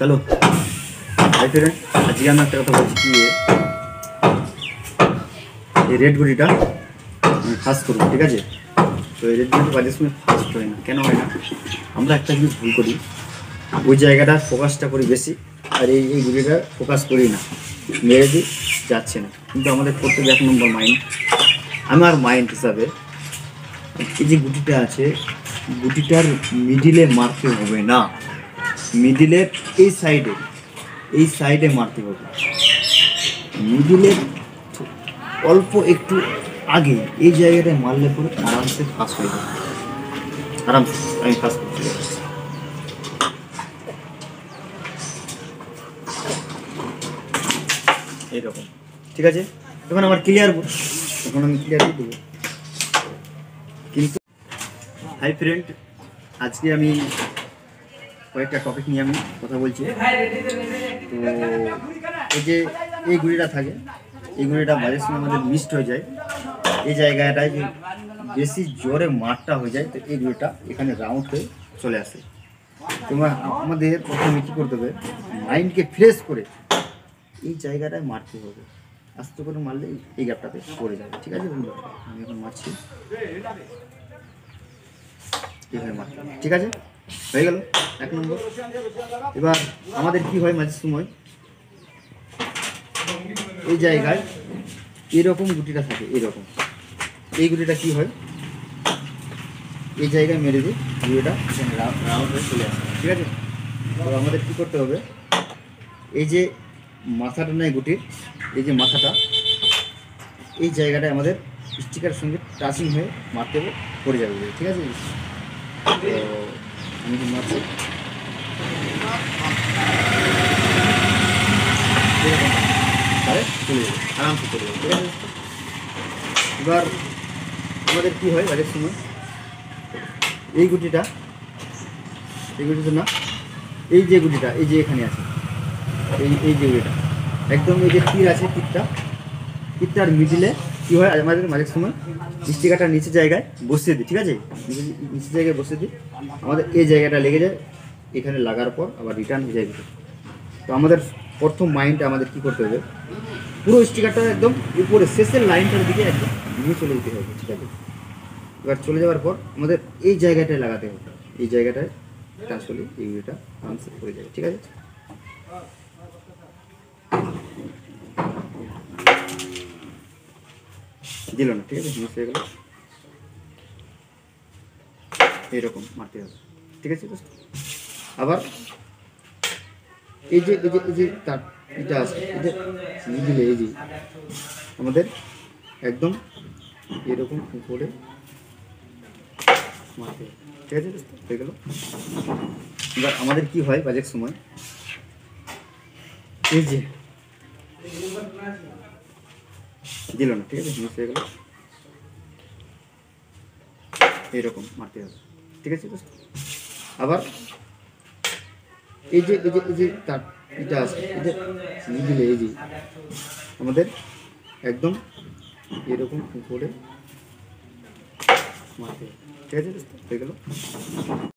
चलो भाई फ्रेंड अजिया ना तरफ ये रेड गुड़ीटा फास्ट कर ठीक है। तो रेड गुड़ी बाजे समय फास्ट है ना क्या है ना हमें एक जिन भूल करी वो जैगाटार फोकसटा करी बेसि और ये गुड़ीटार फोकस करी ना मेरे दी जा प्रत्येक एक नम्बर माइंड हमारे माइंड हिसाब से गुटीटा आटीटार मिडिले मारते हो ना मिडिलेर साइडे मारते होबे मिडिलेर अल्प एकटू आगे ये जैगाटा मारले पर आराम से फास्ट हो जाए आराम से आमी फास्ट करते जाबो। এই রকম ঠিক আছে। এখন আমার ক্লিয়ার এখন আমি ক্লিয়ার দেব কিন্তু হাই ফ্রেন্ড আজকে আমি কয়েকটা টপিক নিয়ে আমি কথা বলছি। তো এই যে এই গুড়িটা থাকে এই গুড়িটা বাজে সময় আমাদের মিসড হয়ে যায় এই জায়গাটায় যে বেশি জোরে মারটা হয়ে যায় তো এই গুড়িটা এখানে রাউন্ড হয়ে চলে আসে। তোমরা আমাদের প্রথমে কী করতে হবে মাইন্ডকে ফ্রেশ করে এই জায়গাটায় মারতে হবে আস্তে করে মারলে এই গ্যাপটাতে পড়ে যাবে ঠিক আছে। আমি এখন মারছি এইভাবে মারতে ঠিক আছে হয়ে গেল এক নম্বর। এবার আমাদের কি হয় মাঝে সময় এই জায়গায় এরকম গুটিটা থাকে এরকম এই গুটিটা কি হয় এই জায়গায় মেরে দিই গুটিটা রাউন্ড হয়ে চলে আসে ঠিক আছে। তো আমাদের কী করতে হবে এই যে মাথাটা নাই গুটির এই যে মাথাটা এই জায়গাটা আমাদের স্টিকারের সঙ্গে টাচিং হয়ে মারতে পড়ে যাবে ঠিক আছে। আমি মারছি চলে যাবে আরামসে চলে যাবে ঠিক আছে। এবার আমাদের কী হয় আগের সময় এই গুটিটা না এই যে গুটিটা এই যে এখানে আছে এই যে গুটিটা একদম এই যে তীর আছে তীরটার মিডিলে কী হয় আমাদের মাঝের সময় স্টিকারটা নিচে জায়গায় বসিয়ে দিই ঠিক আছে। নিচে জায়গায় বসিয়ে দিই আমাদের এই জায়গাটা লেগে যায় এখানে লাগার পর আবার রিটার্ন হয়ে যায়। তো আমাদের প্রথম মাইন্ডটা আমাদের কী করতে হবে পুরো স্টিকারটা একদম উপরে শেষের লাইনটার দিকে একদম নিয়ে চলে যেতে হবে ঠিক আছে। এবার চলে যাওয়ার পর আমাদের এই জায়গাটায় লাগাতে হবে এই জায়গাটায় আসলে এই গুটিটা আনসেট হয়ে যাবে ঠিক আছে। দিল না ঠিক আছে মিস হয়ে গেল এইরকম মারতে হবে ঠিক আছে। আবার এই যে তার এটা আছে মিডিলে এই যে আমাদের একদম এরকম উপরে মারতে হবে ঠিক আছে হয়ে গেল। এবার আমাদের কি হয় বাজেট সময় এই যে দিল না ঠিক আছে মিস হয়ে গেল এইরকম মারতে হবে ঠিক আছে। আবার এই যে তার এটা আছে মিডিলে এই যে আমাদের একদম এরকম উপরে মারতে হবে ঠিক আছে হয়ে গেল।